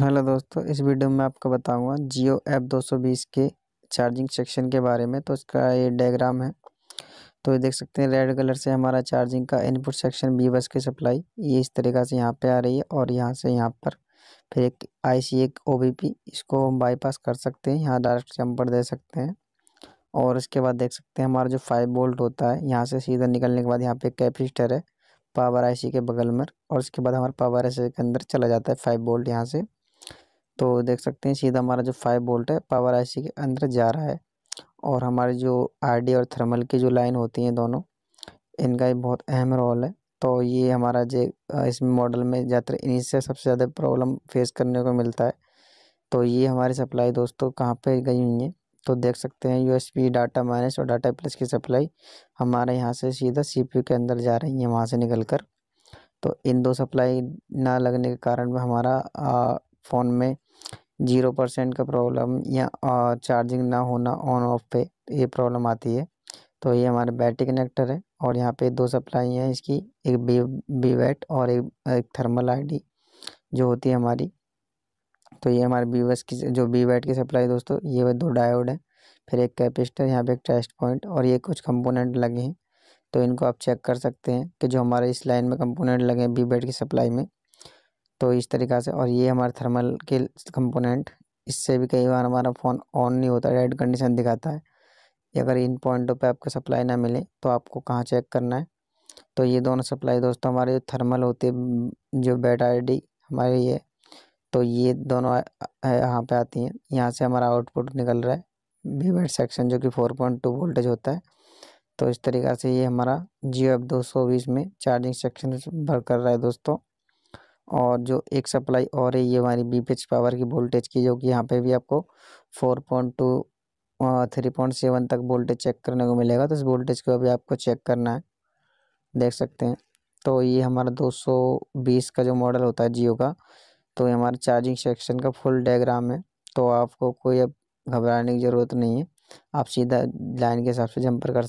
Hello दोस्तों, इस video में आपको बताऊंगा जियो एफ 220 के चार्जिंग सेक्शन के बारे में। तो इसका ये डायग्राम है, तो ये देख सकते हैं रेड कलर से हमारा चार्जिंग का इनपुट सेक्शन बी बस की सप्लाई ये इस तरीक़ा से यहाँ पे आ रही है, और यहाँ से यहाँ पर फिर एक आईसी एक ओबीपी इसको हम बाईपास कर सकते हैं, यहाँ डायरेक्ट जम्पर दे सकते हैं। और इसके बाद देख सकते हैं हमारा जो 5 वोल्ट होता है यहाँ से सीधा निकलने के बाद यहाँ पर कैपेसिटर है पावर आईसी के बगल में, और इसके बाद हमारा पावर आईसी के अंदर चला जाता है 5 वोल्ट यहाँ से। तो देख सकते हैं सीधा हमारा जो 5 वोल्ट है पावर आईसी के अंदर जा रहा है। और हमारे जो आईडी और थर्मल की जो लाइन होती हैं दोनों, इनका ही बहुत अहम रोल है। तो ये हमारा जो इसमें मॉडल में ज़्यादातर इन्हीं से सबसे ज़्यादा प्रॉब्लम फेस करने को मिलता है। तो ये हमारी सप्लाई दोस्तों कहाँ पे गई हुई है, तो देख सकते हैं यूएसपी डाटा माइनस और डाटा प्लस की सप्लाई हमारे यहाँ से सीधा CPU के अंदर जा रही है वहाँ से निकल कर। तो इन दो सप्लाई ना लगने के कारण हमारा फ़ोन में 0% का प्रॉब्लम या चार्जिंग ना होना ऑन ऑफ पे ये प्रॉब्लम आती है। तो ये हमारे बैटरी कनेक्टर है, और यहाँ पे दो सप्लाई हैं इसकी, एक बीबैट और एक थर्मल आईडी जो होती है हमारी। तो ये हमारे बीबैट की सप्लाई दोस्तों, ये वह 2 डायोड है, फिर एक कैपेसिटर, यहाँ पे एक टेस्ट पॉइंट, और ये कुछ कंपोनेंट लगे हैं। तो इनको आप चेक कर सकते हैं कि जो हमारे इस लाइन में कंपोनेंट लगे हैं बीबैट की सप्लाई में, तो इस तरीक़ा से। और ये हमारे थर्मल के कंपोनेंट, इससे भी कई बार हमारा फ़ोन ऑन नहीं होता, रेड कंडीशन दिखाता है। अगर इन पॉइंटों पे आपको सप्लाई ना मिले तो आपको कहाँ चेक करना है। तो ये दोनों सप्लाई दोस्तों हमारे जो थर्मल होते जो बैट आईडी हमारी है, तो ये दोनों यहाँ पे आती हैं। यहाँ से हमारा आउटपुट निकल रहा है बीबैट सेक्शन जो कि 4.2 वोल्टेज होता है। तो इस तरीक़ा से ये हमारा जियो एफ 220 में चार्जिंग सेक्शन भर कर रहा है दोस्तों। और जो एक सप्लाई और है ये हमारी बीपीच पावर की वोल्टेज की, जो कि यहाँ पे भी आपको 4.2 3.7 तक वोल्टेज चेक करने को मिलेगा। तो इस वोल्टेज को अभी आपको चेक करना है, देख सकते हैं। तो ये हमारा 220 का जो मॉडल होता है जियो का, तो ये हमारा चार्जिंग सेक्शन का फुल डायग्राम है। तो आपको कोई अब घबराने की ज़रूरत नहीं है, आप सीधा लाइन के हिसाब से जंपर कर